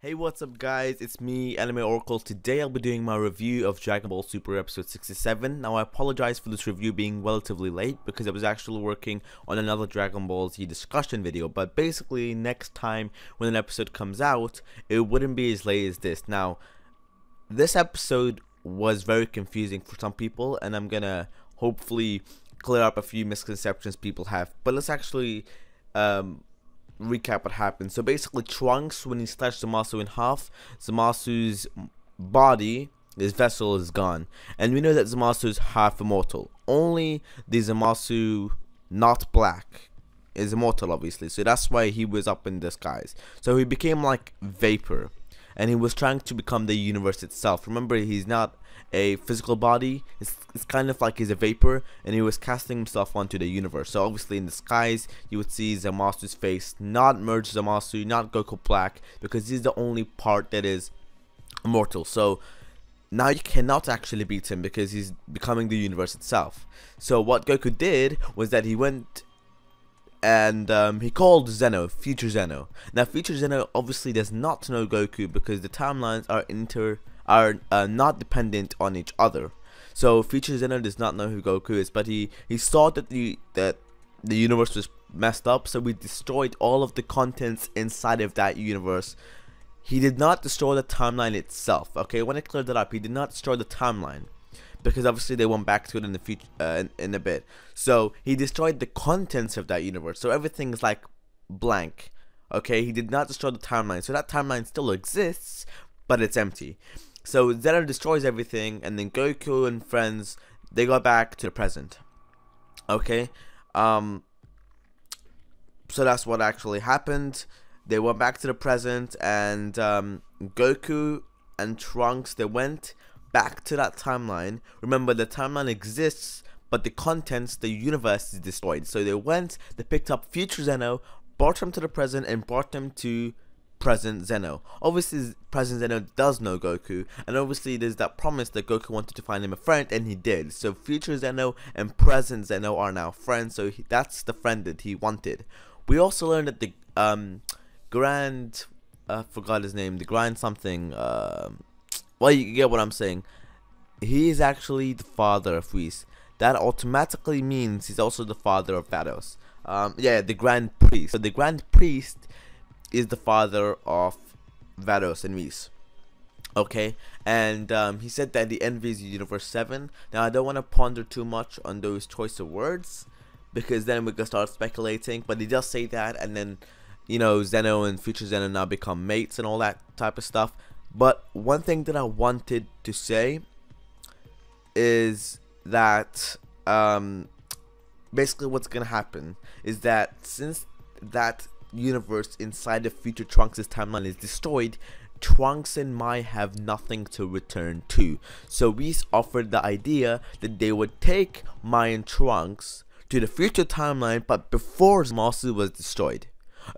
Hey, what's up guys, it's me, Anime Oracle. Today I'll be doing my review of Dragon Ball Super episode 67. Now I apologize for this review being relatively late because I was actually working on another Dragon Ball Z discussion video, but basically next time when an episode comes out, it wouldn't be as late as this. Now, this episode was very confusing for some people and I'm gonna hopefully clear up a few misconceptions people have, but let's actually recap what happened. So basically, Trunks, when he slashed Zamasu in half, Zamasu's body, his vessel, is gone, and we know that Zamasu is half immortal. Only the Zamasu not black is immortal, obviously, so that's why he was up in disguise. So he became like vapor and he was trying to become the universe itself. Remember, he's not a physical body, it's kind of like he's a vapor, and he was casting himself onto the universe. So obviously in the skies you would see Zamasu's face, not merge Zamasu, not Goku Black, because he's the only part that is immortal. So now you cannot actually beat him because he's becoming the universe itself. So what Goku did was that he went and he called Zeno, future Zeno. Now future Zeno obviously does not know Goku because the timelines are not dependent on each other. So future Zeno does not know who Goku is, but he saw that the universe was messed up, so we destroyed all of the contents inside of that universe. He did not destroy the timeline itself. Okay, when I cleared that up, he did not destroy the timeline, because obviously they went back to it in the future in a bit. So he destroyed the contents of that universe, so everything is like blank. Okay, he did not destroy the timeline, so that timeline still exists, but it's empty. So Zeno destroys everything, and then Goku and friends, they go back to the present. Okay, so that's what actually happened. They went back to the present, and Goku and Trunks, they went back to that timeline. Remember, the timeline exists, but the contents, the universe, is destroyed. So they went, they picked up future Zeno, brought him to the present, and brought him to present Zeno. Obviously present Zeno does know Goku, and obviously there's that promise that Goku wanted to find him a friend, and he did. So future Zeno and present Zeno are now friends, so that's the friend that he wanted. We also learned that the grand, I forgot his name, the grand something, well, you get what I'm saying, he is actually the father of Whis. That automatically means he's also the father of Vados. Yeah, the Grand Priest. So the Grand Priest is the father of Vados and Whis. Okay, and he said that he envies Universe 7. Now I don't want to ponder too much on those choice of words, because then we can start speculating, but he does say that, and then, you know, Zeno and future Zeno now become mates and all that type of stuff. But one thing that I wanted to say is that basically what's gonna happen is that since that universe inside the future Trunks' timeline is destroyed, Trunks and Mai have nothing to return to. So Whis offered the idea that they would take Mai and Trunks to the future timeline, but before Zamasu was destroyed.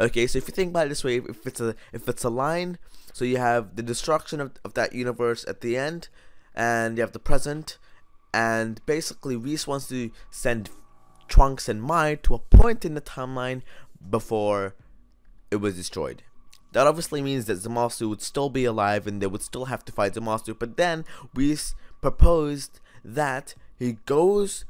Okay, so if you think about it this way, if it's a line, so you have the destruction of that universe at the end, and you have the present, and basically Whis wants to send Trunks and Mai to a point in the timeline before it was destroyed. That obviously means that Zamasu would still be alive and they would still have to fight Zamasu, but then Whis proposed that he goes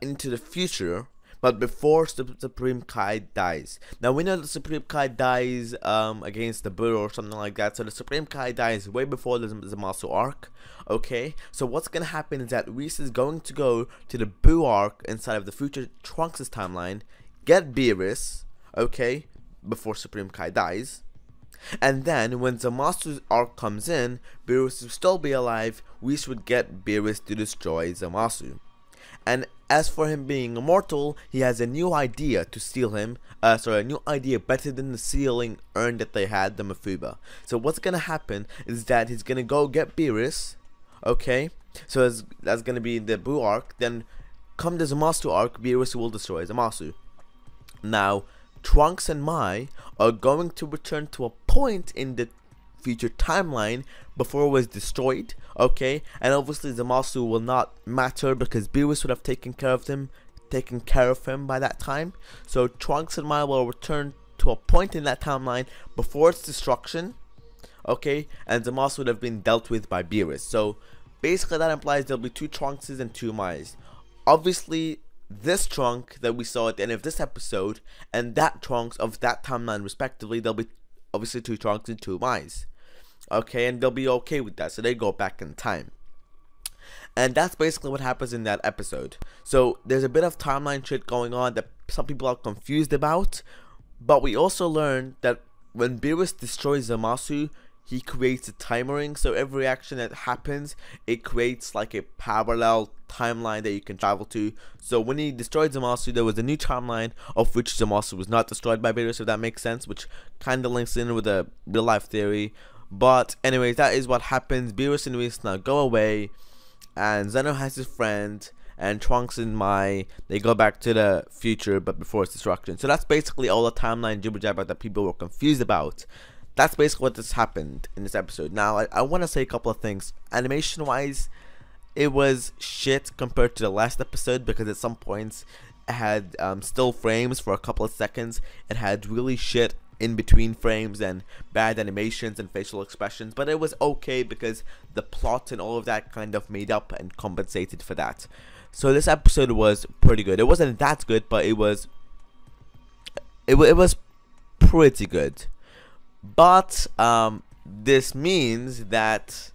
into the future, but before Supreme Kai dies. Now we know the Supreme Kai dies against the Buddha or something like that, so the Supreme Kai dies way before the Zamasu arc. Okay, so what's gonna happen is that Whis is going to go to the Buu arc inside of the future Trunks' timeline, get Beerus, okay, before Supreme Kai dies, and then when Zamasu's arc comes in, Beerus will still be alive. Whis would get Beerus to destroy Zamasu, and as for him being immortal, he has a new idea to steal him, sorry, a new idea better than the sealing urn that they had, the Mafuba. So what's gonna happen is that he's gonna go get Beerus, okay, so that's gonna be the Buu arc, then come the Zamasu arc, Beerus will destroy Zamasu. Now, Trunks and Mai are going to return to a point in the future timeline before it was destroyed, okay, and obviously Zamasu will not matter because Beerus would have taken care of him by that time. So Trunks and Mai will return to a point in that timeline before its destruction, okay, and Zamasu would have been dealt with by Beerus. So basically that implies there'll be two Trunkses and two Mai's. Obviously this Trunk that we saw at the end of this episode and that Trunks of that timeline respectively, there'll be obviously two Trunks and two Mai's, okay, and they'll be okay with that, so they go back in time. And that's basically what happens in that episode. So there's a bit of timeline shit going on that some people are confused about, but we also learned that when Beerus destroys Zamasu, he creates a time ring, so every action that happens, it creates like a parallel timeline that you can travel to. So when he destroyed Zamasu, there was a new timeline of which Zamasu was not destroyed by Beerus, if that makes sense, which kind of links in with the real life theory. But anyways, that is what happens. Beerus and Whis now go away, and Zeno has his friend, and Trunks and Mai, they go back to the future, but before its destruction. So that's basically all the timeline jibber jabber that people were confused about. That's basically what just happened in this episode. Now, I want to say a couple of things. Animation wise, it was shit compared to the last episode, because at some points it had still frames for a couple of seconds. It had really shit in between frames and bad animations and facial expressions, but it was okay because the plot and all of that kind of made up and compensated for that. So this episode was pretty good. It wasn't that good, but it was pretty good. But this means that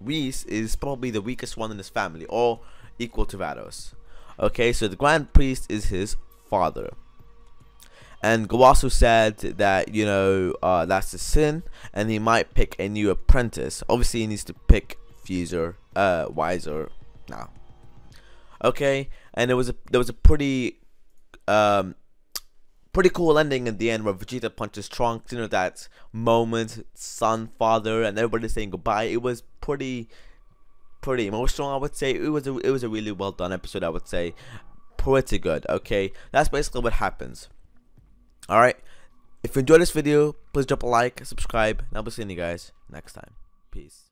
Whis is probably the weakest one in his family, or equal to Vados. Okay, so the Grand Priest is his father. And Gawasu said that, you know, that's a sin, and he might pick a new apprentice. Obviously, he needs to pick Wiser now. Okay, and there was a pretty pretty cool ending at the end where Vegeta punches Trunks. You know, that moment, son, father, and everybody saying goodbye. It was pretty emotional, I would say. It was a really well done episode, I would say. Pretty good. Okay, that's basically what happens. Alright, if you enjoyed this video, please drop a like, subscribe, and I'll be seeing you guys next time. Peace.